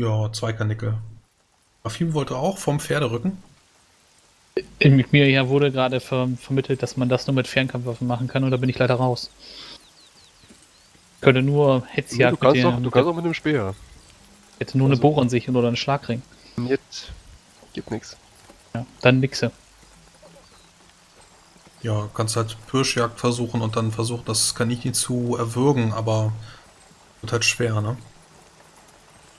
Ja, zwei Kanickel. Rafim wollte auch vom Pferderücken. Mit mir ja wurde gerade vermittelt, dass man das nur mit Fernkampfwaffen machen kann, und da bin ich leider raus. Ich könnte nur Hetzjagd. Du kannst auch mit dem Speer. Ich hätte nur also eine Bohre an sich oder einen Schlagring. Jetzt gibt nichts. Ja, dann Nixe. Ja, kannst halt Pirschjagd versuchen und dann versuchen, das Kaninchen zu erwürgen, aber wird halt schwer, ne?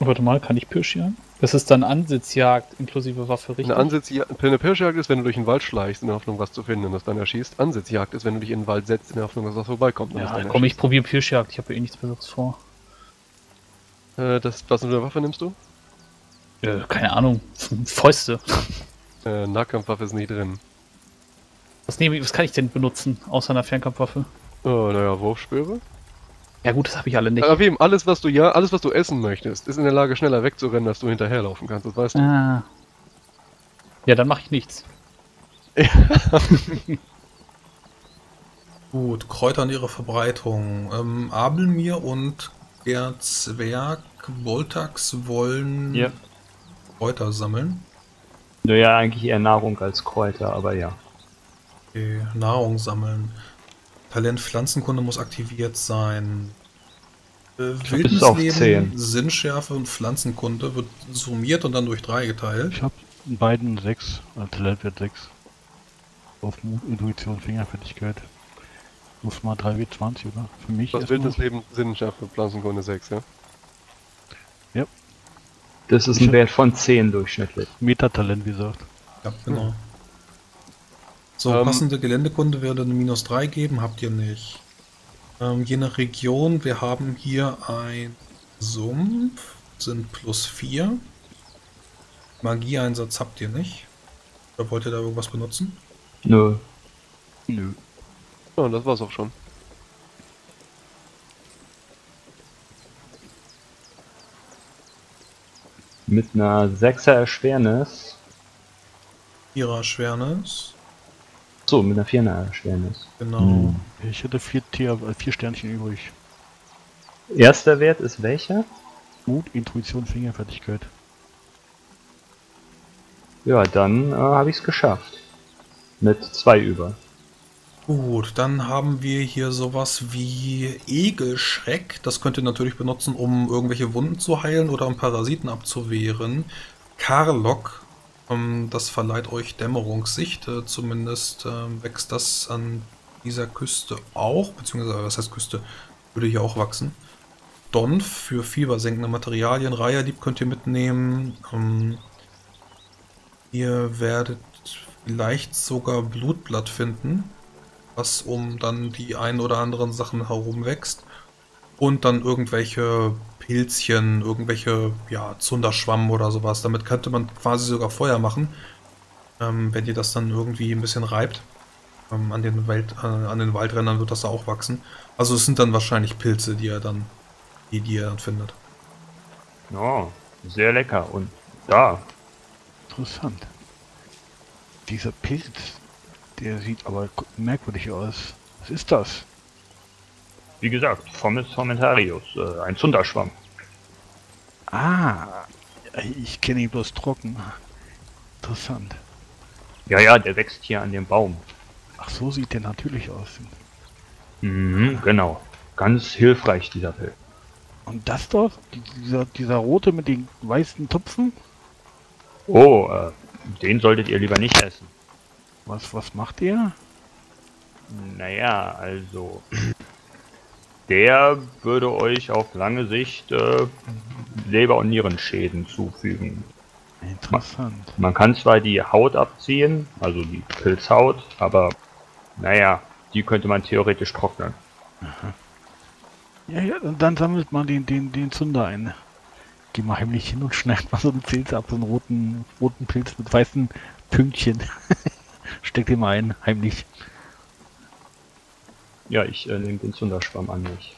Warte mal, kann ich Pirschjagd? Das ist dann Ansitzjagd inklusive Waffe, richtig? Eine Pirschjagd ist, wenn du durch den Wald schleichst in der Hoffnung, was zu finden und das dann erschießt. Ansitzjagd ist, wenn du dich in den Wald setzt in der Hoffnung, dass was vorbeikommt. Ja, dann komm, ich probiere Pirschjagd, ich habe ja eh nichts Besseres vor. Was für eine Waffe nimmst du? Keine Ahnung, Fäuste. Nahkampfwaffe ist nicht drin. Was kann ich denn benutzen, außer einer Fernkampfwaffe? Naja, Wurfspeere. Ja gut, das habe ich alle nicht. Aber eben, alles was du essen möchtest, ist in der Lage schneller wegzurennen, als du hinterherlaufen kannst, das weißt du. Ah. Ja, dann mache ich nichts. Ja. Gut, Kräuter und ihre Verbreitung. Abelmir und der Zwerg Boltax wollen Kräuter sammeln. Naja, eigentlich eher Nahrung als Kräuter, aber ja. Okay, Nahrung sammeln. Talent Pflanzenkunde muss aktiviert sein. Wildensleben, Sinnschärfe und Pflanzenkunde wird summiert und dann durch 3 geteilt. Ich habe beiden 6, Talentwert 6. Auf Intuition, Fingerfertigkeit. Muss mal 3W20, oder? Für mich das Wildensleben, Sinnschärfe, Pflanzenkunde 6, ja? Ja. Das ist ein Wert von 10 durchschnittlich. Metatalent, wie gesagt. Ja, genau. Hm. So, passende Geländekunde würde eine -3 geben, habt ihr nicht. Je nach Region, wir haben hier ein Sumpf, sind +4. Magieeinsatz habt ihr nicht. Oder wollt ihr da irgendwas benutzen? Nö. Nö. Ja, das war's auch schon. Mit einer 6er Erschwernis. 4er Erschwernis. So, mit einer 4er Erschwernis. Genau. Hm. Ich hätte 4 Sternchen übrig. Erster Wert ist welcher? Mut, Intuition, Fingerfertigkeit. Ja, dann habe ich es geschafft. Mit 2 über. Gut, dann haben wir hier sowas wie Egelschreck. Das könnt ihr natürlich benutzen, um irgendwelche Wunden zu heilen oder um Parasiten abzuwehren. Karlock. Das verleiht euch Dämmerungssicht, zumindest wächst das an dieser Küste auch, beziehungsweise, was heißt Küste, würde hier auch wachsen. Donf für fiebersenkende Materialien, Reiherdieb könnt ihr mitnehmen. Ihr werdet vielleicht sogar Blutblatt finden, was um dann die ein oder anderen Sachen herum wächst. Und dann irgendwelche Pilzchen, irgendwelche, ja, Zunderschwamm oder sowas. Damit könnte man quasi sogar Feuer machen, wenn ihr das dann irgendwie ein bisschen reibt. An den Waldrändern wird das da auch wachsen. Also es sind dann wahrscheinlich Pilze, die ihr dann findet. Ja, sehr lecker. Und da. Interessant. Dieser Pilz, der sieht aber merkwürdig aus. Was ist das? Wie gesagt, Fomes fomentarius, ein Zunderschwamm. Ah, ich kenne ihn bloß trocken. Interessant. Ja, ja, der wächst hier an dem Baum. Ach, so sieht der natürlich aus. Mhm, genau. Ganz hilfreich, dieser Pilz. Und das doch? Dieser rote mit den weißen Tupfen? Oh, den solltet ihr lieber nicht essen. Was macht ihr? Naja, also... Der würde euch auf lange Sicht Leber- und Nierenschäden zufügen. Interessant. Man kann zwar die Haut abziehen, also die Pilzhaut, aber naja, die könnte man theoretisch trocknen. Aha. Ja, ja, und dann sammelt man den Zunder ein. Geh mal heimlich hin und schneidet mal so einen Pilz ab, so einen roten Pilz mit weißen Pünktchen. Steckt den mal ein, heimlich. Ja, ich nehme den Zunderschwamm an mich.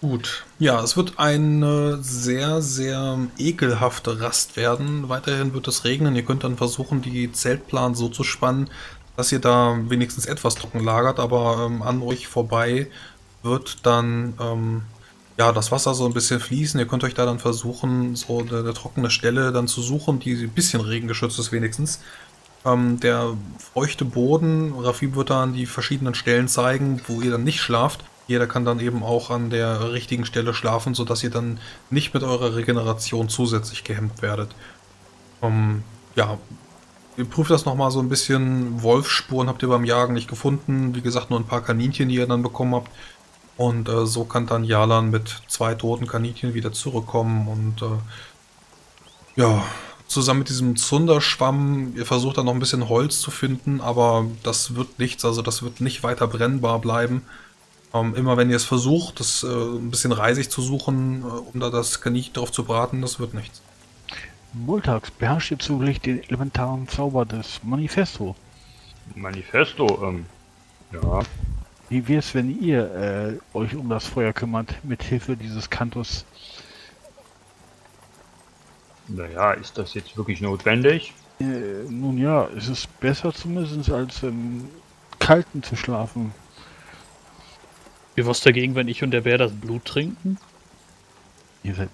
Gut. Ja, es wird eine sehr, sehr ekelhafte Rast werden. Weiterhin wird es regnen. Ihr könnt dann versuchen, die Zeltplan so zu spannen, dass ihr da wenigstens etwas trocken lagert. Aber an euch vorbei wird dann ja, das Wasser so ein bisschen fließen. Ihr könnt euch da dann versuchen, so eine trockene Stelle dann zu suchen, die ein bisschen regengeschützt ist wenigstens. Der feuchte Boden, Rafim wird dann die verschiedenen Stellen zeigen, wo ihr dann nicht schlaft. Jeder kann dann eben auch an der richtigen Stelle schlafen, sodass ihr dann nicht mit eurer Regeneration zusätzlich gehemmt werdet. Ja, ihr prüft das nochmal so ein bisschen. Wolfsspuren habt ihr beim Jagen nicht gefunden. Wie gesagt, nur ein paar Kaninchen, die ihr dann bekommen habt. Und so kann dann Jalan mit 2 toten Kaninchen wieder zurückkommen. Und ja, zusammen mit diesem Zunderschwamm, ihr versucht dann noch ein bisschen Holz zu finden, aber das wird nichts, also das wird nicht weiter brennbar bleiben. Immer wenn ihr es versucht, das ein bisschen reisig zu suchen, um da das Kaninchen drauf zu braten, das wird nichts. Boltax, beherrscht ihr zugleich den elementaren Zauber des Manifesto? Manifesto, ja. Wie wäre es, wenn ihr euch um das Feuer kümmert, mit Hilfe dieses Kantus? Naja, ist das jetzt wirklich notwendig? Nun ja, es ist besser zumindest als im Kalten zu schlafen. Wie war's dagegen, wenn ich und der Bär das Blut trinken? Ihr seid...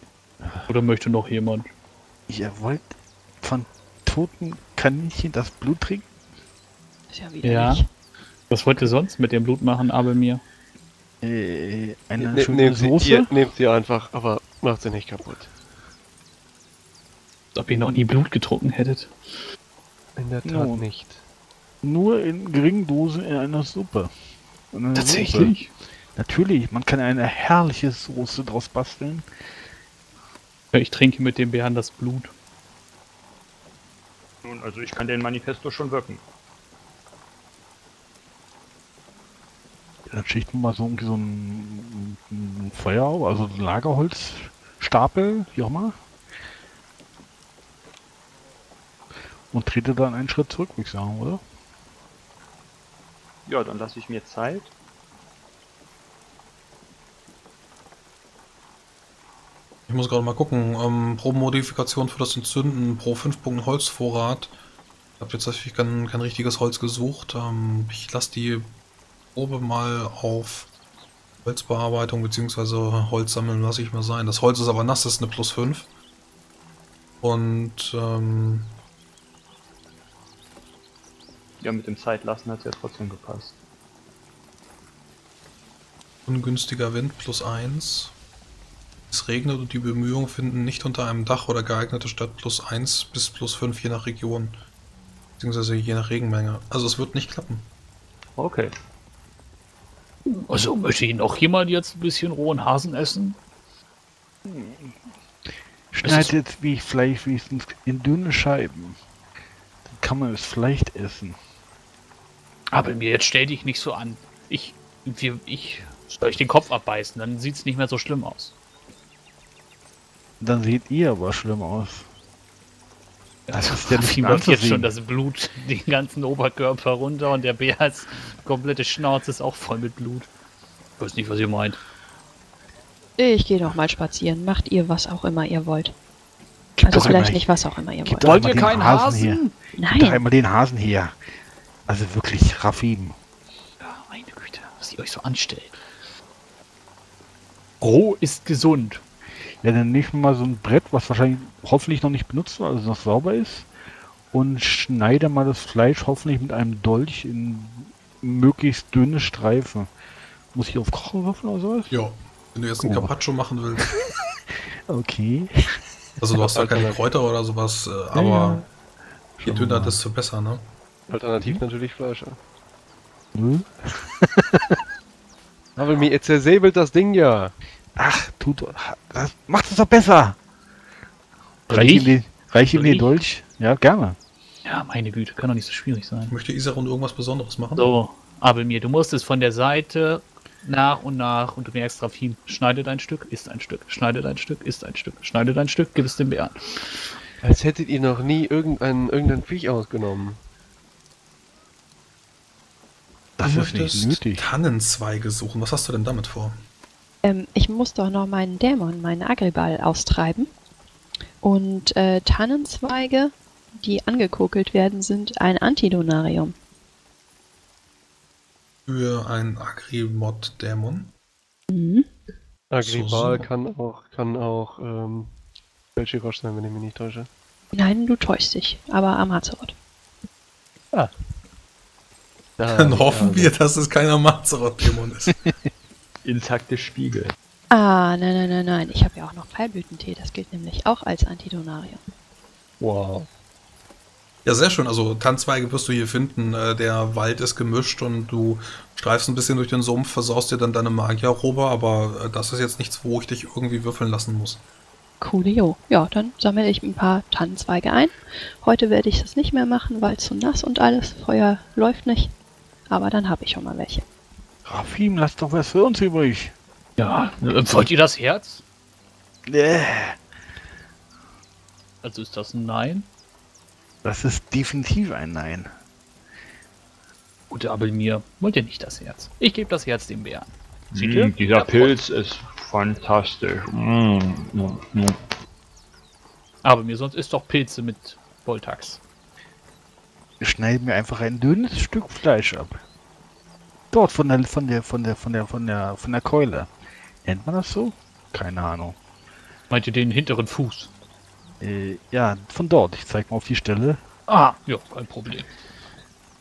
Oder möchte noch jemand? Ihr wollt von toten Kaninchen das Blut trinken? Ist ja wieder nicht. Was wollt ihr sonst mit dem Blut machen, aber mir? Eine schöne Soße? Nehmt sie einfach, aber macht sie nicht kaputt. Als ob ihr noch nie Blut getrunken hättet. In der Tat nicht. Nur in geringen Dosen in einer Suppe. In einer Tatsächlich? Suppe. Natürlich, man kann eine herrliche Soße draus basteln. Ich trinke mit dem Bären das Blut. Nun, also ich kann den Manifesto schon wirken. Dann schichten wir mal so ein Feuer, also ein Lagerholzstapel, wie auch mal. Und trete dann einen Schritt zurück, würde ich sagen, oder? Ja, dann lasse ich mir Zeit. Ich muss gerade mal gucken. Pro Modifikation für das Entzünden, pro 5 Punkten Holzvorrat. Ich habe jetzt natürlich kein richtiges Holz gesucht. Ich lasse die Probe mal auf Holzbearbeitung bzw. Holz sammeln, lasse ich mal sein. Das Holz ist aber nass, das ist eine plus 5. Und ja, mit dem Zeitlassen hat es ja trotzdem gepasst. Ungünstiger Wind plus 1. Es regnet und die Bemühungen finden nicht unter einem Dach oder geeignete Stadt plus 1 bis plus 5 je nach Region. Beziehungsweise je nach Regenmenge. Also es wird nicht klappen. Okay. Also möchte ich noch jemand jetzt ein bisschen rohen Hasen essen? Schneidet wie Fleisch wenigstens in dünne Scheiben. Dann kann man es vielleicht essen. Aber mir jetzt stell dich nicht so an. Ich soll ich den Kopf abbeißen, dann sieht es nicht mehr so schlimm aus. Dann seht ihr aber schlimm aus. Das ist ja nicht anzusehen. Jetzt schon das Blut den ganzen Oberkörper runter und der Bär als komplette Schnauze ist auch voll mit Blut. Ich weiß nicht, was ihr meint. Ich gehe doch mal spazieren. Macht ihr was auch immer ihr wollt. Also vielleicht nicht was auch immer ihr wollt. Wollt ihr keinen Hasen? Nein. Gebt doch einmal den Hasen her. Also wirklich, Rafim. Ja, meine Güte, was ihr euch so anstellt. Roh ist gesund. Ja, dann nehmen wir mal so ein Brett, was wahrscheinlich hoffentlich noch nicht benutzt war, also noch sauber ist, und schneide mal das Fleisch hoffentlich mit einem Dolch in möglichst dünne Streifen. Muss ich auf Kochen würfeln oder sowas? Ja, wenn du jetzt einen Carpaccio machen willst. Okay. Also du hast da keine Kräuter oder sowas, aber je dünner, desto besser, ne? Alternativ natürlich Fleisch, ja. Hm? Aber mir zersäbelt das Ding ja. Ach, macht es doch besser! Reich ihm den Dolch? Ja, gerne. Ja, meine Güte, kann doch nicht so schwierig sein. Möchte Isarund irgendwas Besonderes machen? So, aber mir, du musst es von der Seite nach und du merkst drauf hin. Schneidet ein Stück, isst ein Stück, schneidet ein Stück, isst ein Stück, schneidet ein Stück, gib es dem Bären. Als hättet ihr noch nie irgendein Viech ausgenommen. Das ist nicht nötig. Tannenzweige suchen, was hast du denn damit vor? Ich muss doch noch meinen Dämon, meinen Agribal, austreiben. Und Tannenzweige, die angekokelt werden, sind ein Antidonarium. Für einen Agribot-Dämon? Mhm. Agribal so. kann auch Belchirosch sein, wenn ich mich nicht täusche. Nein, du täuschst dich, aber am Mazaroth. Ah. Dann hoffen wir, dass es keiner Mazaroth-Dämon ist. Intakte Spiegel. Ah, nein, nein, nein, nein. Ich habe ja auch noch Pfeilblütentee. Das gilt nämlich auch als Antidonarium. Wow. Ja, sehr schön. Also Tannzweige wirst du hier finden. Der Wald ist gemischt und du streifst ein bisschen durch den Sumpf, versaust dir dann deine Magierrobe, aber das ist jetzt nichts, wo ich dich irgendwie würfeln lassen muss. Coolio. Ja, dann sammle ich ein paar Tannenzweige ein. Heute werde ich das nicht mehr machen, weil es zu nass und alles. Feuer läuft nicht. Aber dann habe ich schon mal welche. Rafim, lass doch was für uns übrig. Ja, wollt ihr das Herz? Nee. Also ist das ein Nein? Das ist definitiv ein Nein. Gute Abelmir, wollt ihr nicht das Herz? Ich gebe das Herz dem Bären. Dieser Pilz ist fantastisch. Abelmir, sonst isst doch Pilze mit Boltax. Schneid mir einfach ein dünnes Stück Fleisch ab. Dort von der Keule. Nennt man das so? Keine Ahnung. Meint ihr den hinteren Fuß? Ja, von dort. Ich zeig mal auf die Stelle. Ah, ja, kein Problem.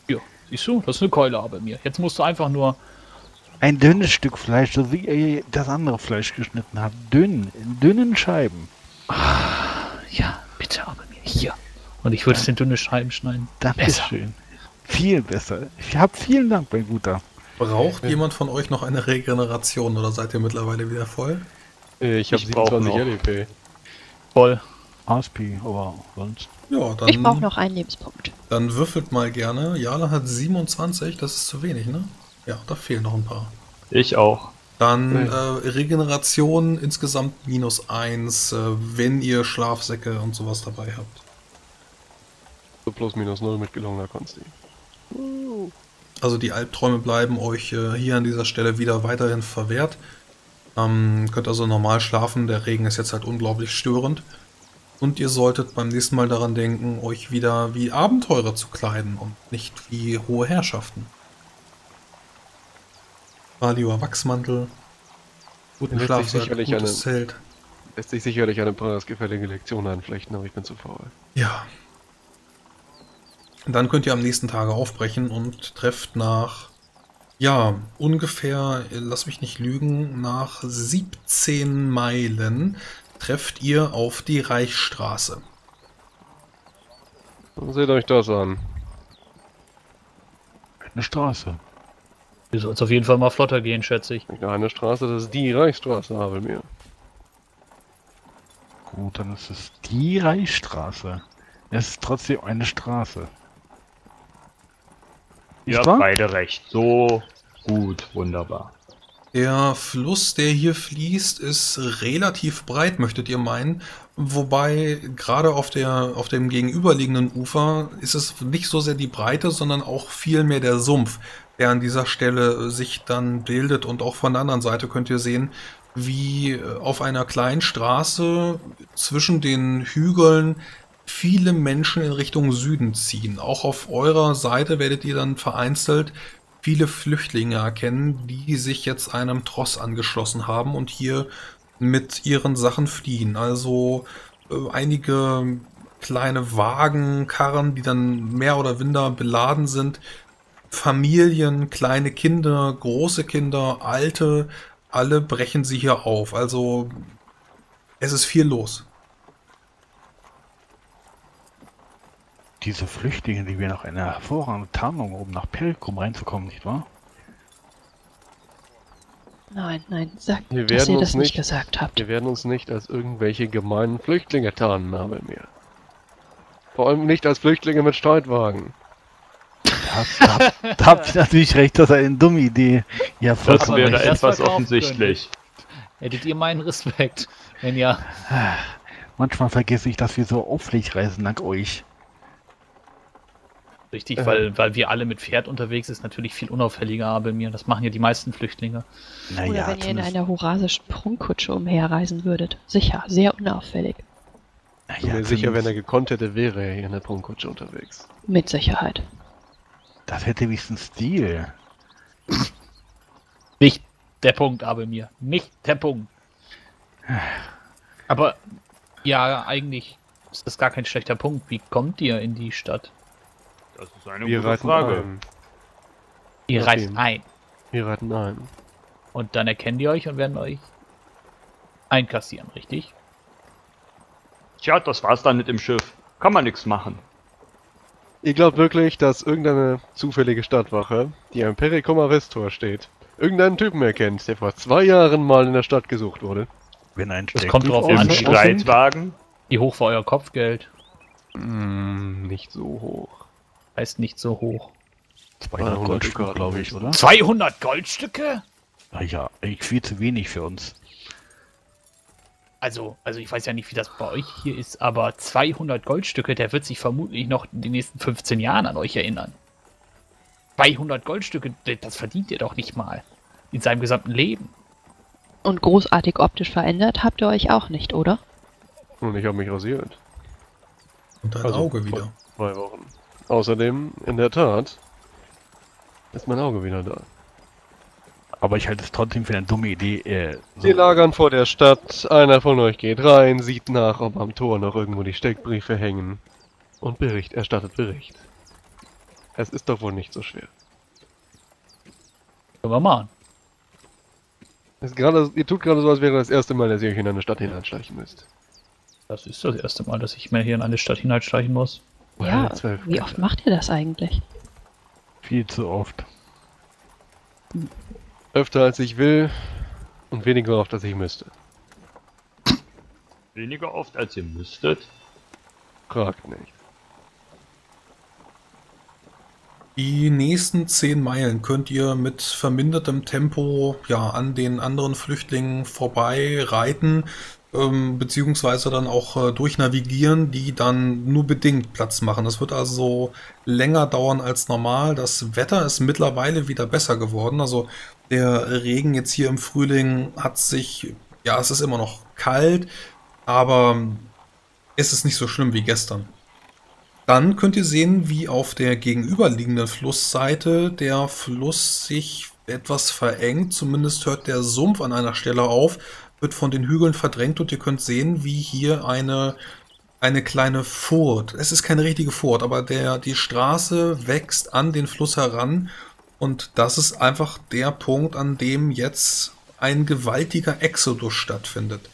Ja, siehst du? Das ist eine Keule aber mir. Jetzt musst du einfach nur... Ein dünnes Stück Fleisch, so wie ihr das andere Fleisch geschnitten habt. Dünn, in dünnen Scheiben. Ah, ja, bitte aber mir. Hier. Und ich würde es in dünne Scheiben schneiden. Dankeschön. Viel besser. Ich hab vielen Dank, mein Guter. Braucht jemand von euch noch eine Regeneration oder seid ihr mittlerweile wieder voll? Ich habe 27 LP. Voll. ASP, aber sonst. Ja, dann, ich brauche noch einen Lebenspunkt. Dann würfelt mal gerne. Jala hat 27, das ist zu wenig, ne? Ja, da fehlen noch ein paar. Ich auch. Dann Regeneration insgesamt -1, wenn ihr Schlafsäcke und sowas dabei habt. So +/- mit gelungener Konsti. Also die Albträume bleiben euch hier an dieser Stelle wieder weiterhin verwehrt. Könnt also normal schlafen, der Regen ist jetzt halt unglaublich störend. Und ihr solltet beim nächsten Mal daran denken, euch wieder wie Abenteurer zu kleiden und nicht wie hohe Herrschaften. Valior Wachsmantel, guten Schlafsack, gutes Zelt. Lässt sich sicherlich eine preisgefällige Lektion anflechten, aber ich bin zu faul. Ja. Dann könnt ihr am nächsten Tage aufbrechen und trefft nach, ja, ungefähr, lass mich nicht lügen, nach 17 Meilen trefft ihr auf die Reichsstraße. Seht euch das an. Eine Straße. Ihr sollt auf jeden Fall mal flotter gehen, schätze ich. Eine Straße, das ist die Reichsstraße, Abelmir. Gut, dann ist es die Reichsstraße. Es ist trotzdem eine Straße. Ja, beide recht. So gut, wunderbar. Der Fluss, der hier fließt, ist relativ breit, möchtet ihr meinen. Wobei, gerade auf dem gegenüberliegenden Ufer ist es nicht so sehr die Breite, sondern auch vielmehr der Sumpf, der an dieser Stelle sich dann bildet. Und auch von der anderen Seite könnt ihr sehen, wie auf einer kleinen Straße zwischen den Hügeln viele Menschen in Richtung Süden ziehen. Auch auf eurer Seite werdet ihr dann vereinzelt viele Flüchtlinge erkennen, die sich jetzt einem Tross angeschlossen haben und hier mit ihren Sachen fliehen. Also einige kleine Wagen, Karren, die dann mehr oder minder beladen sind. Familien, kleine Kinder, große Kinder, Alte, alle brechen sie hier auf. Also es ist viel los. Diese Flüchtlinge, die wir nach einer hervorragenden Tarnung, um nach Pelkum reinzukommen, nicht wahr? Nein, nein, sagt mir, dass ihr das nicht gesagt habt. Wir werden uns nicht als irgendwelche gemeinen Flüchtlinge tarnen, aber mir. Vor allem nicht als Flüchtlinge mit Streitwagen. Da habt ihr natürlich recht, das ist eine dumme Idee. Ja, das wäre da etwas offensichtlich. Hättet ihr meinen Respekt, wenn ja. Manchmal vergesse ich, dass wir so auflich reisen dank euch. Richtig, weil wir alle mit Pferd unterwegs ist, natürlich viel unauffälliger bei mir. Das machen ja die meisten Flüchtlinge. Naja, oder wenn ihr in einer horasischen Prunkkutsche umherreisen würdet. Sicher, sehr unauffällig. Naja, sicher, wenn er gekonnt hätte, wäre er hier in der Prunkkutsche unterwegs. Mit Sicherheit. Das hätte wenigstens Stil. Nicht der Punkt, aber mir. Nicht der Punkt. Aber ja, eigentlich ist das gar kein schlechter Punkt. Wie kommt ihr in die Stadt? Das ist eine gute Frage. Ihr reist ein. Wir reiten ein. Und dann erkennen die euch und werden euch einkassieren, richtig? Tja, das war's dann mit dem Schiff. Kann man nichts machen. Ihr glaubt wirklich, dass irgendeine zufällige Stadtwache, die am Perricum Arresttor steht, irgendeinen Typen erkennt, der vor 2 Jahren mal in der Stadt gesucht wurde? Wenn ein Steck kommt drauf an, Streitwagen. Wie hoch war euer Kopfgeld? Nicht so hoch. Heißt nicht so hoch. 200 Goldstücke, glaube ich, oder? 200 Goldstücke? Naja, viel zu wenig für uns. Also ich weiß ja nicht, wie das bei euch hier ist, aber 200 Goldstücke, der wird sich vermutlich noch in den nächsten 15 Jahren an euch erinnern. 200 Goldstücke, das verdient ihr doch nicht mal. In seinem gesamten Leben. Und großartig optisch verändert habt ihr euch auch nicht, oder? Und ich habe mich rasiert. Und dein Auge wieder. 2 Wochen. Außerdem, in der Tat, ist mein Auge wieder da. Aber ich halte es trotzdem für eine dumme Idee. Sie lagern vor der Stadt, einer von euch geht rein, sieht nach, ob am Tor noch irgendwo die Steckbriefe hängen und erstattet Bericht. Es ist doch wohl nicht so schwer. Können wir machen. Ihr tut gerade so, als wäre das erste Mal, dass ihr euch in eine Stadt hineinschleichen müsst. Das ist das erste Mal, dass ich mir hier in eine Stadt hineinschleichen muss. Ja, wie oft macht ihr das eigentlich? Viel zu oft. Hm. Öfter als ich will und weniger oft als ich müsste. Weniger oft als ihr müsstet? Fragt nicht. Die nächsten 10 Meilen könnt ihr mit vermindertem Tempo ja an den anderen Flüchtlingen vorbei reiten, beziehungsweise dann auch durchnavigieren, die dann nur bedingt Platz machen. Das wird also länger dauern als normal. Das Wetter ist mittlerweile wieder besser geworden. Also der Regen jetzt hier im Frühling hat sich, ja, es ist immer noch kalt, aber es ist nicht so schlimm wie gestern. Dann könnt ihr sehen, wie auf der gegenüberliegenden Flussseite der Fluss sich etwas verengt. Zumindest hört der Sumpf an einer Stelle auf, wird von den Hügeln verdrängt und ihr könnt sehen, wie hier eine kleine Furt, es ist keine richtige Furt, aber die Straße wächst an den Fluss heran und das ist einfach der Punkt, an dem jetzt ein gewaltiger Exodus stattfindet.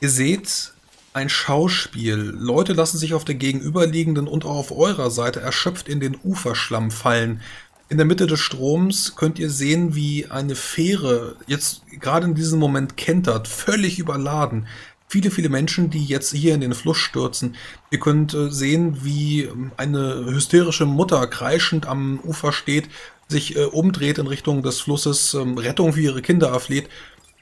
Ihr seht ein Schauspiel. Leute lassen sich auf der gegenüberliegenden und auch auf eurer Seite erschöpft in den Uferschlamm fallen. In der Mitte des Stroms könnt ihr sehen, wie eine Fähre jetzt gerade in diesem Moment kentert, völlig überladen. Viele, viele Menschen, die jetzt hier in den Fluss stürzen. Ihr könnt sehen, wie eine hysterische Mutter kreischend am Ufer steht, sich umdreht in Richtung des Flusses, Rettung für ihre Kinder erfleht.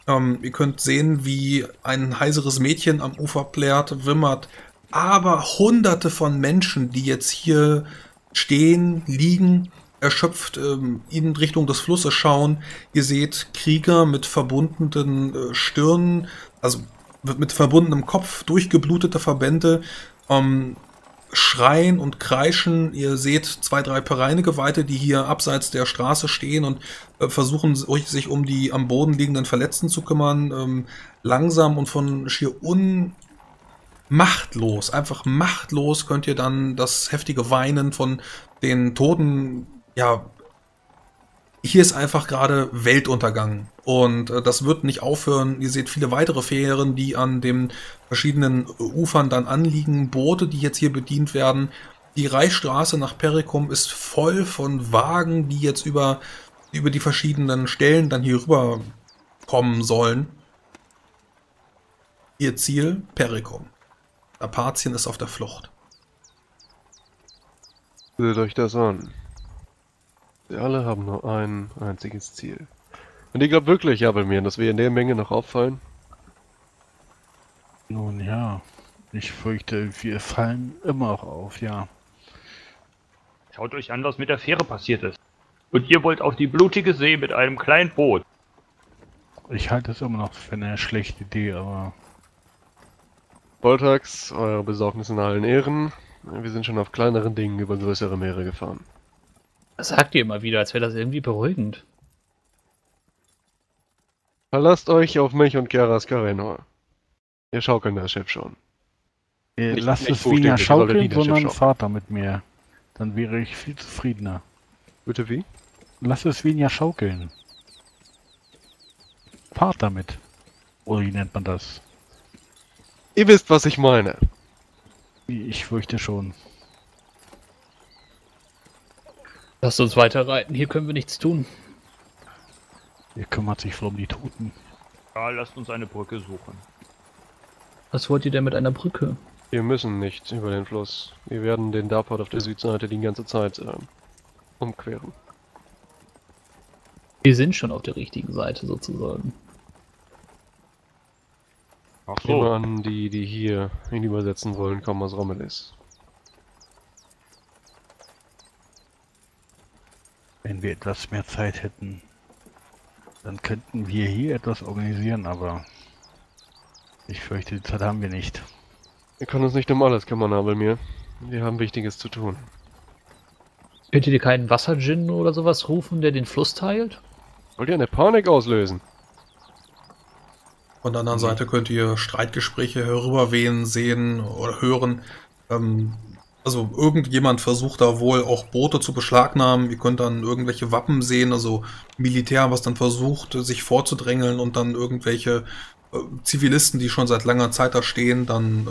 Ihr könnt sehen, wie ein heiseres Mädchen am Ufer plärt, wimmert. Aber hunderte von Menschen, die jetzt hier stehen, liegen, erschöpft in Richtung des Flusses schauen. Ihr seht Krieger mit verbundenen Stirnen, also mit verbundenem Kopf, durchgeblutete Verbände, schreien und kreischen. Ihr seht 2, 3 Pereinegeweihte, die hier abseits der Straße stehen und versuchen, sich um die am Boden liegenden Verletzten zu kümmern. Langsam und von schier machtlos, einfach machtlos könnt ihr dann das heftige Weinen von den Toten, ja, hier ist einfach gerade Weltuntergang und das wird nicht aufhören. Ihr seht viele weitere Fähren, die an den verschiedenen Ufern dann anliegen, Boote, die jetzt hier bedient werden. Die Reichsstraße nach Perricum ist voll von Wagen, die jetzt über die verschiedenen Stellen dann hier rüber kommen sollen. Ihr Ziel, Perricum. Darpatien ist auf der Flucht. Seht euch das an. Sie alle haben nur ein einziges Ziel. Und ich glaube wirklich, ja, bei mir, dass wir in der Menge noch auffallen. Nun ja, ich fürchte, wir fallen immer auch auf, ja. Schaut euch an, was mit der Fähre passiert ist. Und ihr wollt auf die blutige See mit einem kleinen Boot. Ich halte es immer noch für eine schlechte Idee, aber... Boltax, eure Besorgnis in allen Ehren. Wir sind schon auf kleineren Dingen über größere Meere gefahren. Das sagt ihr immer wieder, als wäre das irgendwie beruhigend. Verlasst euch auf mich und Kiaras Karinor. Wir schaukeln das Schiff schon. Lasst es weniger schaukeln, sondern fahrt da mit mir. Dann wäre ich viel zufriedener. Bitte wie? Lasst es weniger schaukeln. Fahrt damit. Oder wie nennt man das? Ihr wisst, was ich meine. Ich fürchte schon. Lasst uns weiterreiten, hier können wir nichts tun. Ihr kümmert sich wohl um die Toten. Ja, lasst uns eine Brücke suchen. Was wollt ihr denn mit einer Brücke? Wir müssen nicht über den Fluss. Wir werden den Darpat auf der Südseite die ganze Zeit umqueren. Wir sind schon auf der richtigen Seite sozusagen. Ach so. An die, die hier hinübersetzen wollen, kommen aus Rommelis. Wenn wir etwas mehr Zeit hätten, dann könnten wir hier etwas organisieren, aber ich fürchte, die Zeit haben wir nicht. Wir können uns nicht um alles kümmern, Abelmir. Wir haben Wichtiges zu tun. Könnt ihr dir keinen Wasser-Djinn oder sowas rufen, der den Fluss teilt? Wollt ihr eine Panik auslösen? Von der anderen Seite könnt ihr Streitgespräche herüberwehen, sehen oder hören. Also irgendjemand versucht da wohl auch Boote zu beschlagnahmen. Ihr könnt dann irgendwelche Wappen sehen, also Militär, was dann versucht, sich vorzudrängeln und dann irgendwelche Zivilisten, die schon seit langer Zeit da stehen, dann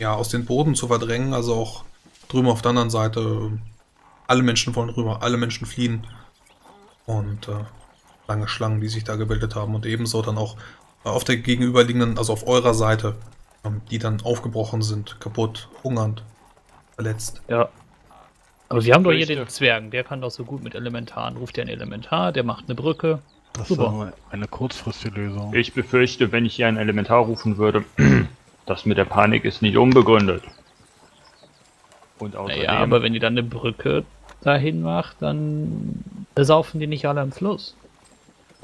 ja aus den Boden zu verdrängen. Also auch drüben auf der anderen Seite, alle Menschen wollen rüber, alle Menschen fliehen. Und lange Schlangen, die sich da gebildet haben und ebenso dann auch auf der gegenüberliegenden, also auf eurer Seite, die dann aufgebrochen sind, kaputt, hungernd, verletzt. Ja. Aber wir haben doch hier den Zwergen, der kann doch so gut mit Elementaren. Ruft er ein Elementar, der macht eine Brücke. Das war eine kurzfristige Lösung. Ich befürchte, wenn ich hier ein Elementar rufen würde, das mit der Panik ist nicht unbegründet. Und außerdem, naja, aber wenn die dann eine Brücke dahin macht, dann saufen die nicht alle am Fluss.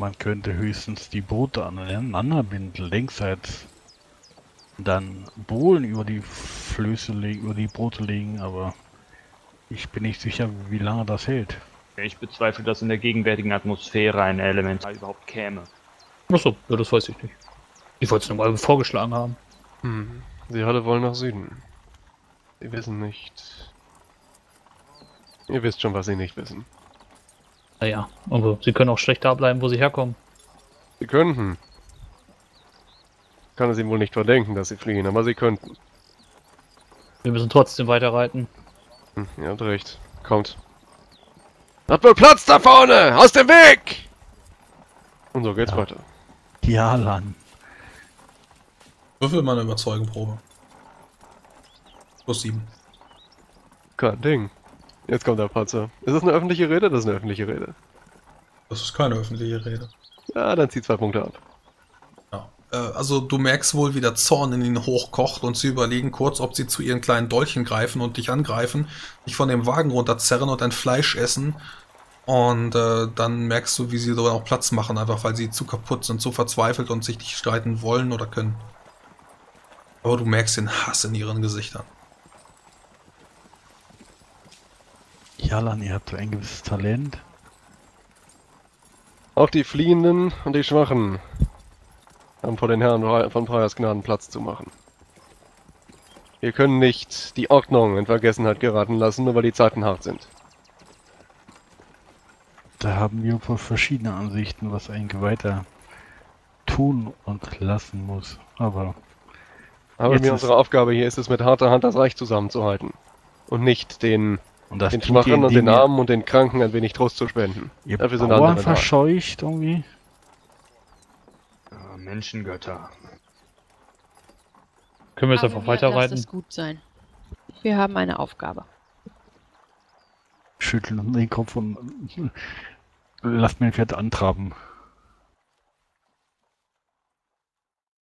Man könnte höchstens die Boote aneinander binden, längsseits. Dann Bohlen über die Flöße legen, über die Boote legen, aber ich bin nicht sicher, wie lange das hält. Ich bezweifle, dass in der gegenwärtigen Atmosphäre ein Elementar überhaupt käme. Achso, ja, das weiß ich nicht. Ich wollte es nur mal vorgeschlagen haben. Hm. Sie alle wollen nach Süden. Sie wissen nicht. Ihr wisst schon, was sie nicht wissen. Naja, aber sie können auch schlecht da bleiben, wo sie herkommen. Sie könnten. Ich kann es ihnen wohl nicht verdenken, dass sie fliehen, aber sie könnten. Wir müssen trotzdem weiterreiten. Hm, ihr habt recht. Kommt. Hat wohl Platz da vorne! Aus dem Weg! Und so geht's weiter. Ja, Lan. Würfel mal eine Überzeugenprobe. Plus 7. Kein Ding. Jetzt kommt der Patzer. Ist das eine öffentliche Rede? Das ist eine öffentliche Rede. Das ist keine öffentliche Rede. Ja, dann zieh 2 Punkte ab. Ja. Also du merkst wohl, wie der Zorn in ihnen hochkocht und sie überlegen kurz, ob sie zu ihren kleinen Dolchen greifen und dich angreifen, dich von dem Wagen runterzerren und dein Fleisch essen. Und dann merkst du, wie sie so auch Platz machen, einfach weil sie zu kaputt sind, zu verzweifelt und sich nicht streiten wollen oder können. Aber du merkst den Hass in ihren Gesichtern. Jalan, ihr habt ein gewisses Talent. Auch die Fliehenden und die Schwachen haben vor den Herren von Praias Gnaden Platz zu machen. Wir können nicht die Ordnung in Vergessenheit geraten lassen, nur weil die Zeiten hart sind. Da haben wir verschiedene Ansichten, was ein Geweihter tun und lassen muss. Aber mir unsere Aufgabe hier ist es, mit harter Hand das Reich zusammenzuhalten. Und nicht den Schwachen und den Armen und den Kranken ein wenig Trost zu spenden. Ihr Bauern verscheucht irgendwie? Ja, Menschengötter. Können wir jetzt einfach weiterreiten? Lass es gut sein. Wir haben eine Aufgabe. Schütteln den Kopf und lasst mir ein Pferd antraben.